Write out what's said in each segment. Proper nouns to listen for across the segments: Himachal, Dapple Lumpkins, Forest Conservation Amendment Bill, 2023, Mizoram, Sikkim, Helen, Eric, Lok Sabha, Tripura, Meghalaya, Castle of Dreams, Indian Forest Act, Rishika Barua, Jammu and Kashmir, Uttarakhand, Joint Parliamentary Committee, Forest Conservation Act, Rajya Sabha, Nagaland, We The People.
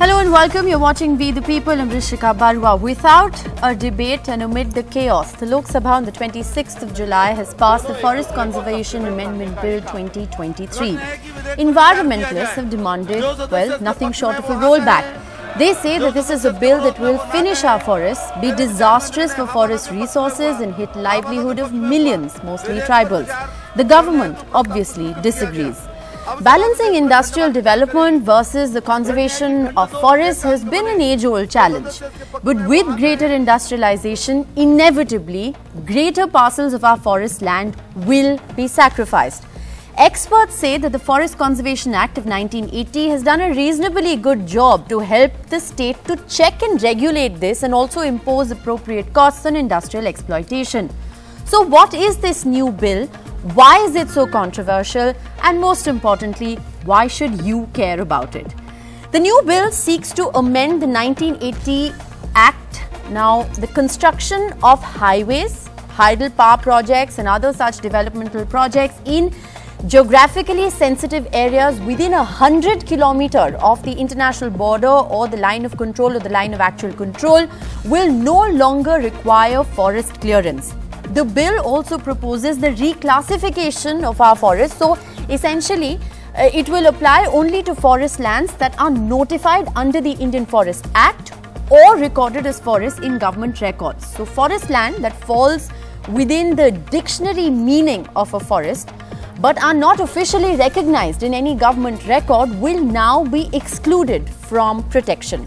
Hello and welcome. You're watching We The People. I'm Rishika Barua. Without a debate and amid the chaos, the Lok Sabha on the 26th of July has passed the Forest Conservation Amendment Bill 2023. Environmentalists have demanded, well, nothing short of a rollback. They say that this is a bill that will finish our forests, be disastrous for forest resources and hit livelihood of millions, mostly tribals. The government obviously disagrees. Balancing industrial development versus the conservation of forests has been an age-old challenge. But with greater industrialization, inevitably, greater parcels of our forest land will be sacrificed. Experts say that the Forest Conservation Act of 1980 has done a reasonably good job to help the state to check and regulate this and also impose appropriate costs on industrial exploitation. So what is this new bill? Why is it so controversial? And most importantly, why should you care about it? The new bill seeks to amend the 1980 Act. Now, the construction of highways, hydel power projects and other such developmental projects in geographically sensitive areas within 100 kilometers of the international border or the line of control or the line of actual control will no longer require forest clearance. The bill also proposes the reclassification of our forests. So essentially, it will apply only to forest lands that are notified under the Indian Forest Act or recorded as forests in government records. So forest land that falls within the dictionary meaning of a forest but are not officially recognized in any government record will now be excluded from protection.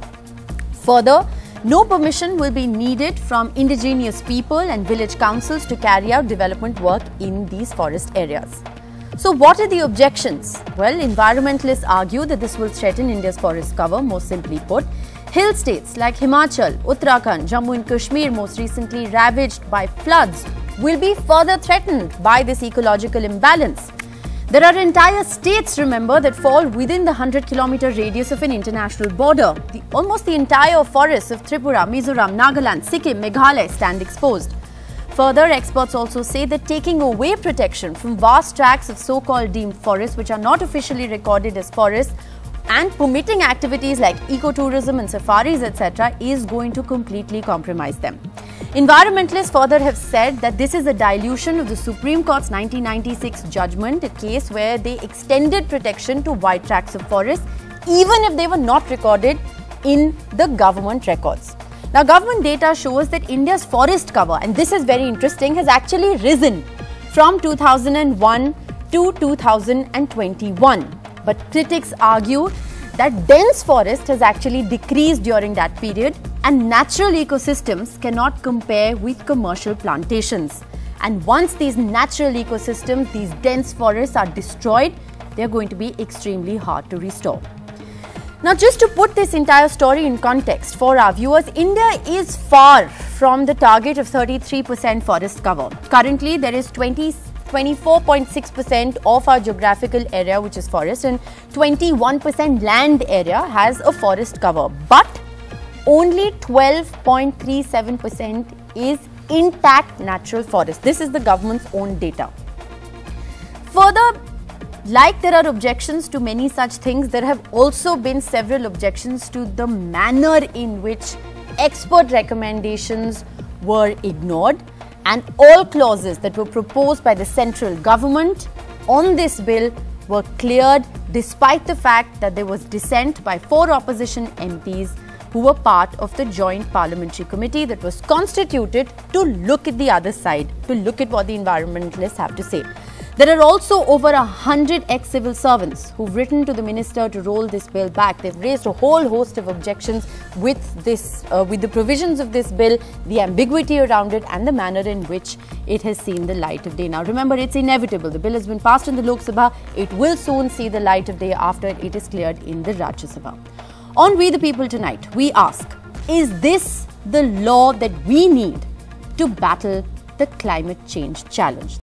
Further, no permission will be needed from indigenous people and village councils to carry out development work in these forest areas. So what are the objections? Well, environmentalists argue that this will threaten India's forest cover, more simply put. Hill states like Himachal, Uttarakhand, Jammu and Kashmir, most recently ravaged by floods, will be further threatened by this ecological imbalance. There are entire states, remember, that fall within the 100-kilometer radius of an international border. Almost the entire forests of Tripura, Mizoram, Nagaland, Sikkim, Meghalaya stand exposed. Further, experts also say that taking away protection from vast tracts of so-called deemed forests, which are not officially recorded as forests, and permitting activities like ecotourism and safaris, etc., is going to completely compromise them. Environmentalists further have said that this is a dilution of the Supreme Court's 1996 judgment, a case where they extended protection to wide tracts of forests, even if they were not recorded in the government records. Now, government data shows that India's forest cover, and this is very interesting, has actually risen from 2001 to 2021. But critics argue that dense forest has actually decreased during that period and natural ecosystems cannot compare with commercial plantations. And once these natural ecosystems, these dense forests are destroyed, they're going to be extremely hard to restore. Now, just to put this entire story in context for our viewers, India is far from the target of 33% forest cover. Currently, there is 24.6% of our geographical area, which is forest, and 21% land area has a forest cover. But only 12.37% is intact natural forest. This is the government's own data. Further, like there are objections to many such things, there have also been several objections to the manner in which expert recommendations were ignored. And all clauses that were proposed by the central government on this bill were cleared despite the fact that there was dissent by 4 opposition MPs who were part of the Joint Parliamentary Committee that was constituted to look at the other side, to look at what the environmentalists have to say. There are also over 100 ex-civil servants who've written to the minister to roll this bill back. They've raised a whole host of objections with the provisions of this bill, the ambiguity around it and the manner in which it has seen the light of day. Now remember, it's inevitable. The bill has been passed in the Lok Sabha. It will soon see the light of day after it is cleared in the Rajya Sabha. On We The People tonight, we ask, is this the law that we need to battle the climate change challenge?